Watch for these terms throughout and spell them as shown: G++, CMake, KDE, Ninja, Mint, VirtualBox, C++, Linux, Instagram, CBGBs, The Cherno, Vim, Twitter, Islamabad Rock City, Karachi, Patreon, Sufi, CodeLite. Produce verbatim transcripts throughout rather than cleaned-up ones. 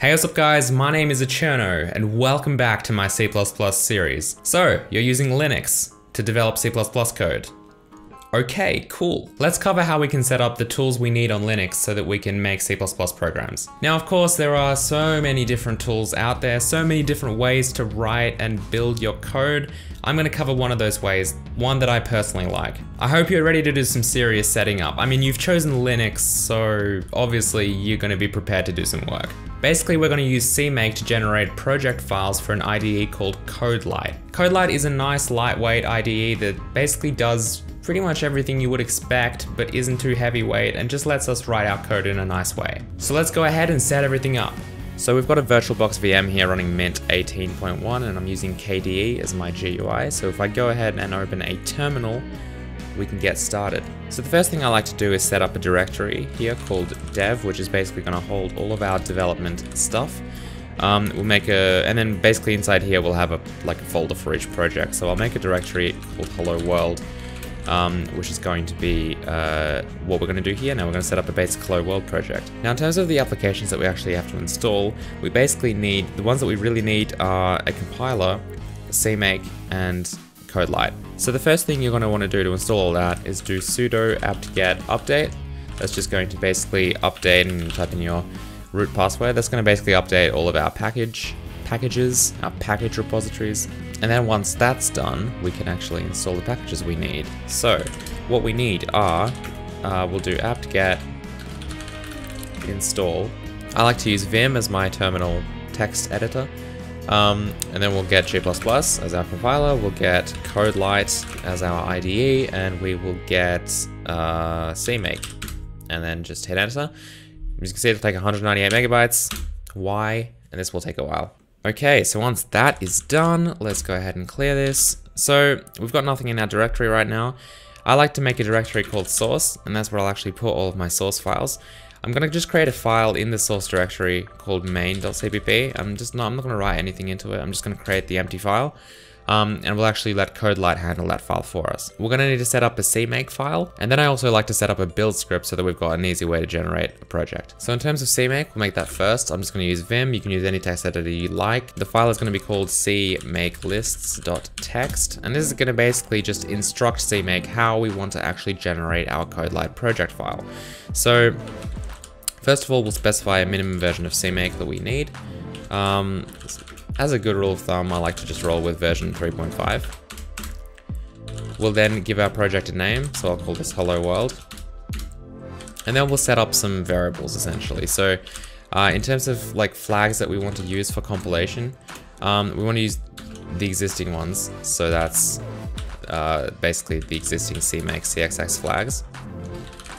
Hey, what's up guys, my name is The Cherno and welcome back to my C plus plus series. So, you're using Linux to develop C plus plus code. Okay, cool. Let's cover how we can set up the tools we need on Linux so that we can make C plus plus programs. Now, of course, there are so many different tools out there, so many different ways to write and build your code. I'm gonna cover one of those ways, one that I personally like. I hope you're ready to do some serious setting up. I mean, you've chosen Linux, so obviously you're gonna be prepared to do some work. Basically, we're going to use CMake to generate project files for an I D E called CodeLite. CodeLite is a nice lightweight I D E that basically does pretty much everything you would expect, but isn't too heavyweight and just lets us write our code in a nice way. So let's go ahead and set everything up. So we've got a VirtualBox V M here running Mint eighteen point one and I'm using K D E as my G U I. So if I go ahead and open a terminal, we can get started. So the first thing I like to do is set up a directory here called dev, which is basically going to hold all of our development stuff. Um, we'll make a, and then basically inside here we'll have a like a folder for each project. So I'll make a directory called Hello World, um, which is going to be uh, what we're going to do here. Now we're going to set up a basic Hello World project. Now in terms of the applications that we actually have to install, we basically need, the ones that we really need are a compiler, CMake, and CodeLite. So the first thing you're going to want to do to install all that is do sudo apt-get update. That's just going to basically update, and type in your root password. That's going to basically update all of our package packages, our package repositories. And then once that's done, we can actually install the packages we need. So what we need are, uh, we'll do apt-get install. I like to use Vim as my terminal text editor. Um, and then we'll get G plus plus as our compiler, we'll get CodeLite as our I D E, and we will get uh, CMake. And then just hit enter. As you can see, it'll take one hundred ninety-eight megabytes. Why? And this will take a while. Okay, so once that is done, let's go ahead and clear this. So we've got nothing in our directory right now. I like to make a directory called source, and that's where I'll actually put all of my source files. I'm gonna just create a file in the source directory called main.cpp. I'm just not, I'm not gonna write anything into it. I'm just gonna create the empty file, um, and we'll actually let CodeLite handle that file for us. We're gonna need to set up a CMake file, and then I also like to set up a build script so that we've got an easy way to generate a project. So in terms of CMake, we'll make that first. I'm just gonna use Vim. You can use any text editor you like. The file is gonna be called C Make Lists dot T X T, and this is gonna basically just instruct CMake how we want to actually generate our CodeLite project file. So first of all, we'll specify a minimum version of CMake that we need. Um, as a good rule of thumb, I like to just roll with version three point five. We'll then give our project a name, so I'll call this Hello World. And then we'll set up some variables, essentially. So uh, in terms of like flags that we want to use for compilation, um, we want to use the existing ones. So that's uh, basically the existing CMake C X X flags,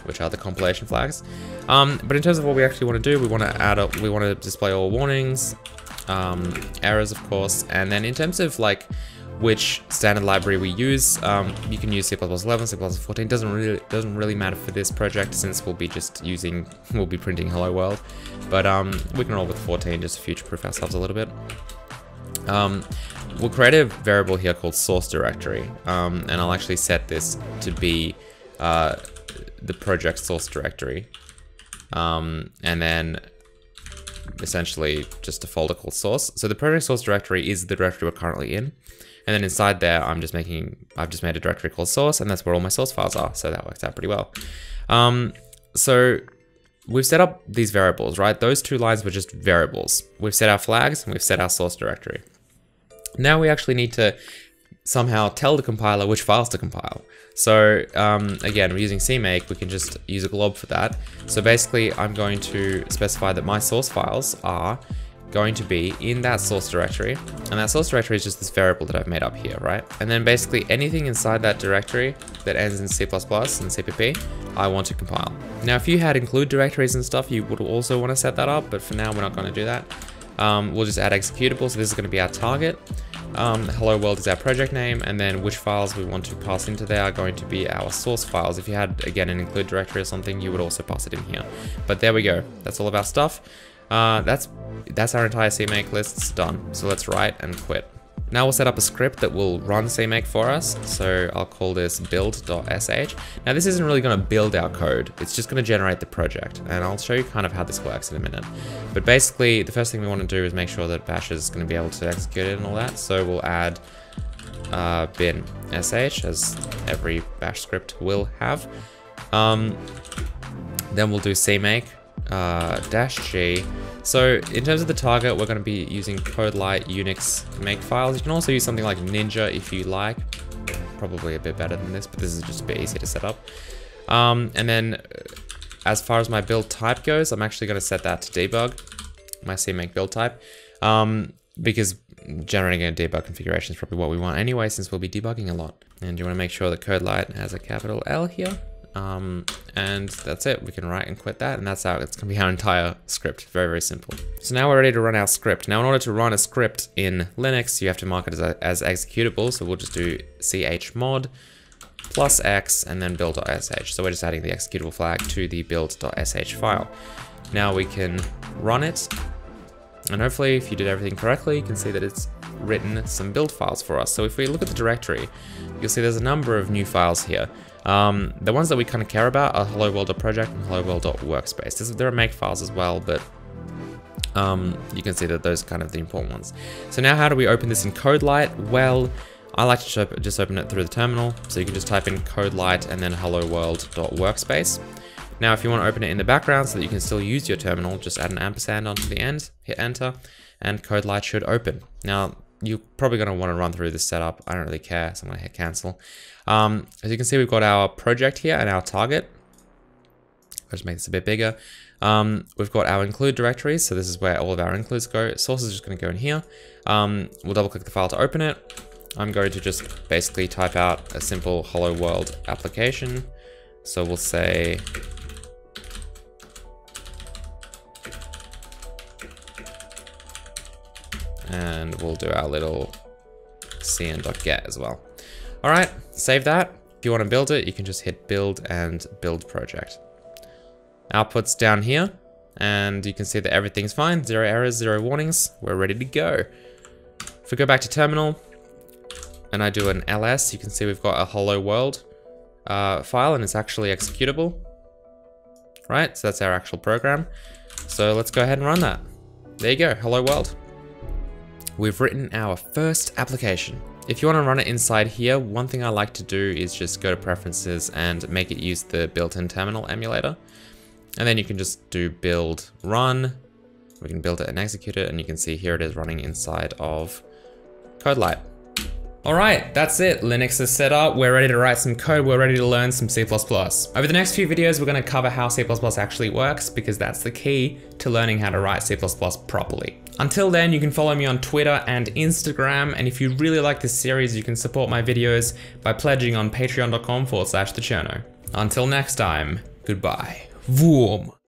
which are the compilation flags. Um, but in terms of what we actually want to do, we want to add up, we want to display all warnings, um, errors, of course. And then in terms of like which standard library we use, um, you can use C eleven, C fourteen. Doesn't really doesn't really matter for this project since we'll be just using, we'll be printing Hello World. But um, we can roll with fourteen just to future-proof ourselves a little bit. Um, we'll create a variable here called source directory, um, and I'll actually set this to be uh, the project source directory. Um, and then essentially just a folder called source. So the project source directory is the directory we're currently in. And then inside there, I'm just making, I've just made a directory called source, and that's where all my source files are. So that works out pretty well. Um, so we've set up these variables, right? Those two lines were just variables. We've set our flags and we've set our source directory. Now we actually need to somehow tell the compiler which files to compile. So um, again, we're using CMake, we can just use a glob for that. So basically I'm going to specify that my source files are going to be in that source directory. And that source directory is just this variable that I've made up here, right? And then basically anything inside that directory that ends in C plus plus and C P P, I want to compile. Now, if you had include directories and stuff, you would also want to set that up, but for now we're not going to do that. Um, we'll just add executable, so this is going to be our target. Um, Hello World is our project name, and then which files we want to pass into there are going to be our source files. If you had, again, an include directory or something, you would also pass it in here. But there we go. That's all of our stuff. Uh, that's that's our entire CMake list. It's done. So let's write and quit. Now we'll set up a script that will run CMake for us. So I'll call this build.sh. Now this isn't really going to build our code. It's just going to generate the project. And I'll show you kind of how this works in a minute. But basically, the first thing we want to do is make sure that bash is going to be able to execute it and all that. So we'll add uh, bin sh, as every bash script will have. Um, then we'll do CMake uh, dash g. So in terms of the target, we're going to be using CodeLite Unix make files. You can also use something like Ninja if you like. Probably a bit better than this, but this is just a bit easier to set up. Um, and then as far as my build type goes, I'm actually going to set that to debug, my CMake build type, um, because generating a debug configuration is probably what we want anyway, since we'll be debugging a lot. And you want to make sure that CodeLite has a capital L here. Um, and that's it. We can write and quit that, and that's how it's going to be our entire script. Very, very simple. So now we're ready to run our script. Now in order to run a script in Linux, you have to mark it as, a, as executable. So we'll just do chmod plus x and then build.sh. So we're just adding the executable flag to the build.sh file. Now we can run it. And hopefully if you did everything correctly, you can see that it's written some build files for us. So if we look at the directory, you'll see there's a number of new files here. Um, the ones that we kind of care about are hello world.project and hello world.workspace. This, there are make files as well, but um, you can see that those are kind of the important ones. So now how do we open this in CodeLite? Well, I like to just open it through the terminal. So you can just type in CodeLite and then hello world.workspace. Now, if you want to open it in the background so that you can still use your terminal, just add an ampersand onto the end, hit enter, and CodeLite should open. Now, you're probably going to want to run through this setup. I don't really care, so I'm going to hit cancel. Um, as you can see, we've got our project here and our target. I'll just make this a bit bigger. Um, we've got our include directories, so this is where all of our includes go. Source is just going to go in here. Um, we'll double click the file to open it. I'm going to just basically type out a simple hello world application. So we'll say and we'll do our little cn.get as well. All right, save that. If you want to build it, you can just hit build and build project. Output's down here, and you can see that everything's fine. Zero errors, zero warnings. We're ready to go. If we go back to terminal, and I do an ls, you can see we've got a hello world uh, file, and it's actually executable. Right, so that's our actual program. So let's go ahead and run that. There you go, hello world. We've written our first application. If you want to run it inside here, one thing I like to do is just go to preferences and make it use the built-in terminal emulator. And then you can just do build run. We can build it and execute it, and you can see here it is running inside of CodeLite. All right, that's it. Linux is set up. We're ready to write some code. We're ready to learn some C plus plus. Over the next few videos, we're going to cover how C plus plus actually works, because that's the key to learning how to write C plus plus properly. Until then, you can follow me on Twitter and Instagram. And if you really like this series, you can support my videos by pledging on patreon.com forward slash The Cherno. Until next time, goodbye. Vroom.